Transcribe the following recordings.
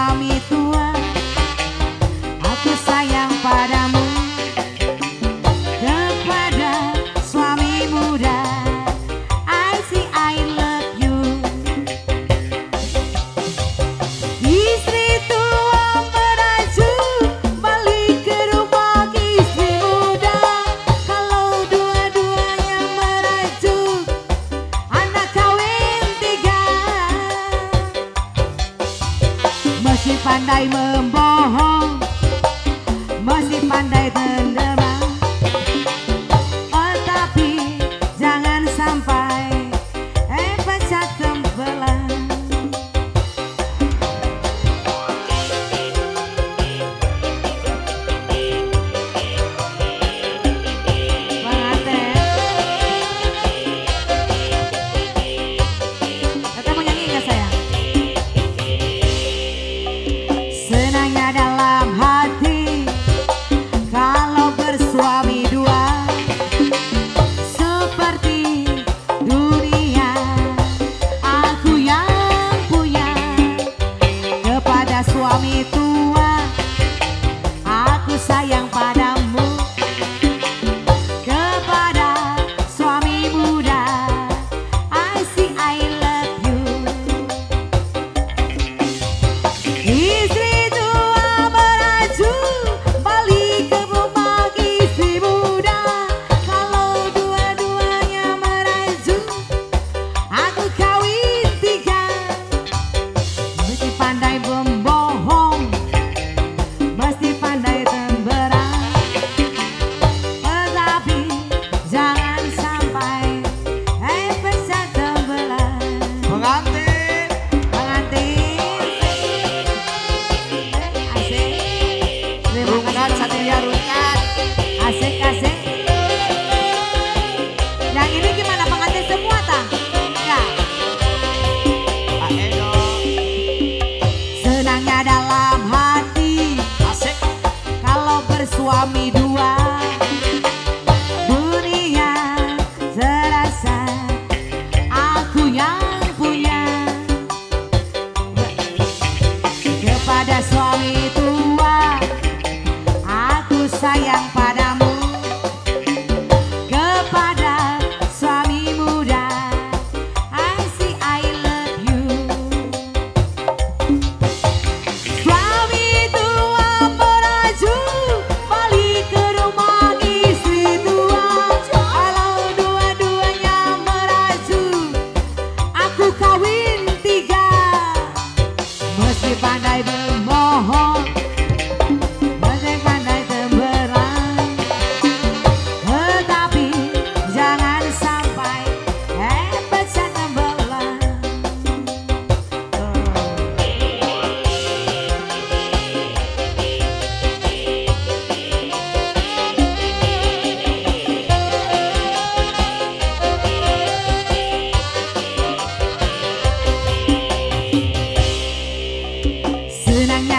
suami tua, aku sayang padamu, kepada suami muda, I say I love you. Istri tua meracu balik ke rumah istri muda. Kalau dua-duanya meracu, anak kawin 3. Masih pandai membohong, masih pandai menderang, oh tapi jangan sampai pecah tembelang. Tetap menyanyi enggak sayang? Senangnya dalam hati kalau bersuami dua, seperti dunia aku yang punya. Kepada suami tua, aku sayang padamu, kepada suami muda, I say I love you. Istri tua meracu balik ke rumah istri muda. Kalau dua-duanya meracu, aku kawin 3. Mesti pandai membohong, mesti pandai temberang, tetapi jangan sampai pecah tembelang. Pengantin, asik, Rungkat Satria, Rungkat, asik asik. Yang ini gimana, pengantin semua tak? Enggak. Pak Edo, Senangnya dalam hati asik. Kalau bersuami dua, dunia terasa aku yang punya. Kepada suami tua, aku sayang padamu, kepada suami muda, I say I love you. Suami tua meracu balik ke rumah istri tua. Kalau dua-duanya meracu, aku kawin 3. Mesti pandai berbohong, mesti pandai temberang, tetapi jangan sampai pecah tembelang. Senangnya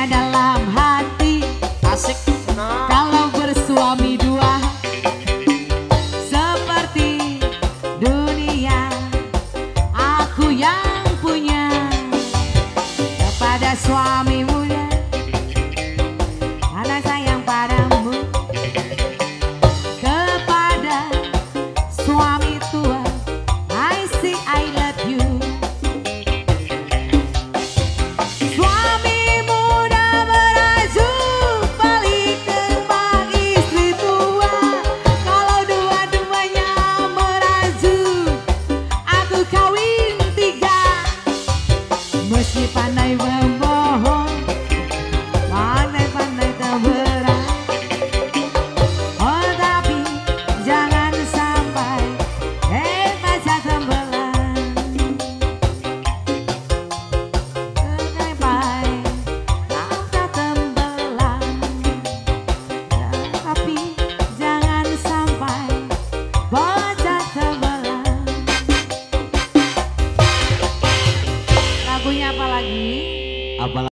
dalam hati asik. Kalau bersuami dua, seperti dunia aku yang punya. Kepada suami muda, anak sayang padamu, kepada suami tua, I say I love you. Suami muda meracu balik ke rumah istri tua. Kalau dua-duanya meracu, aku kawin 3. Mesti pandai membohong, pandai-pandai temberang, oh tapi jangan sampai pecah tembelang. Kenapa tak tembelang, tapi jangan sampai pecah tembelang. Lagunya apa lagi? Apalagi